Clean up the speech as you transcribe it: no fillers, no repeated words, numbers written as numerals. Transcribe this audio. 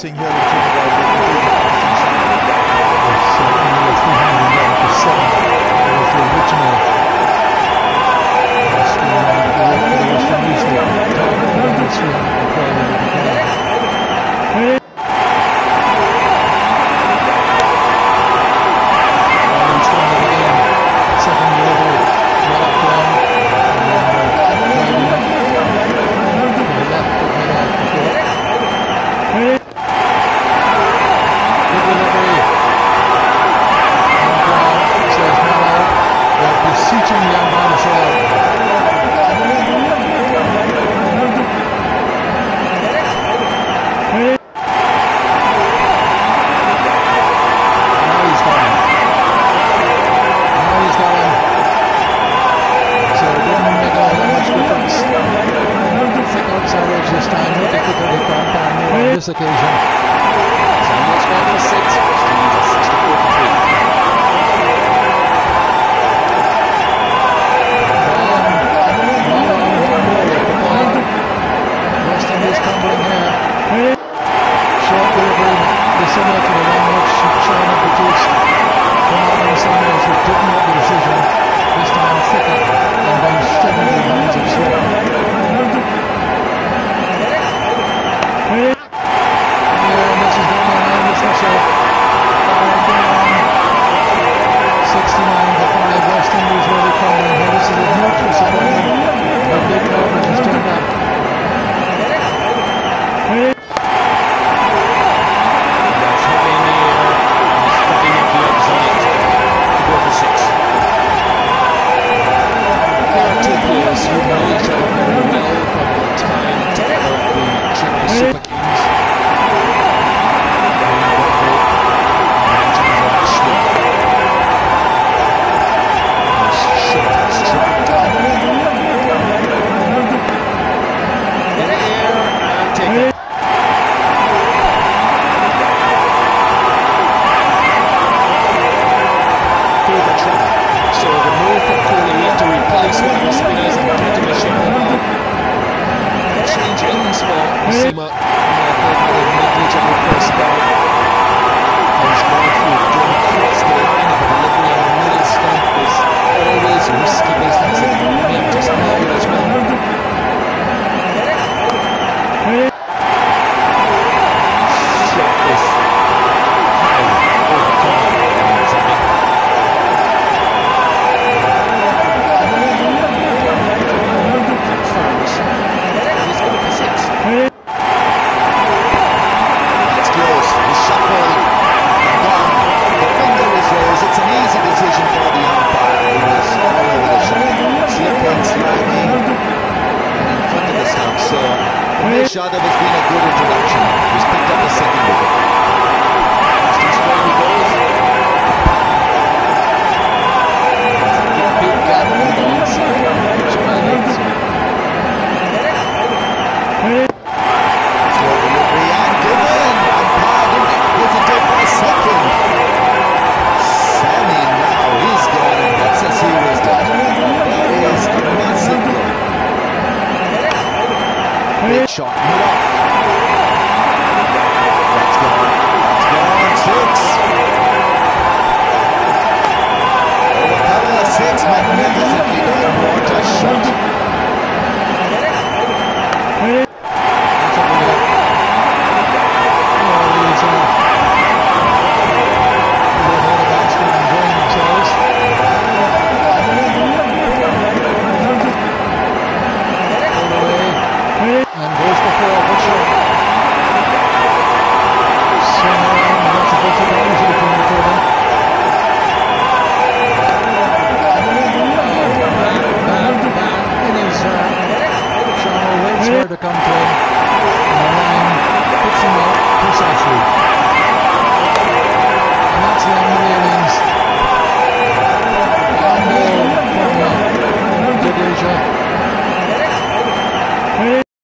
Singh here with this occasion. Samuel's got a six. Needs a 64 for 3. West Indies crumbling here. Short delivery, dissimilar to the one which China produced. Marvin Samuels, who didn't make the decision, this time thicker and then steadily in the hands of Sweden. Yadav has been a good introduction. He's picked up a second wicket. Slow delivery and given. Umpire didn't hesitate for a second. Sammy now, he's gone, and that's a serious damage. That is a massive blow. Big shot. Come to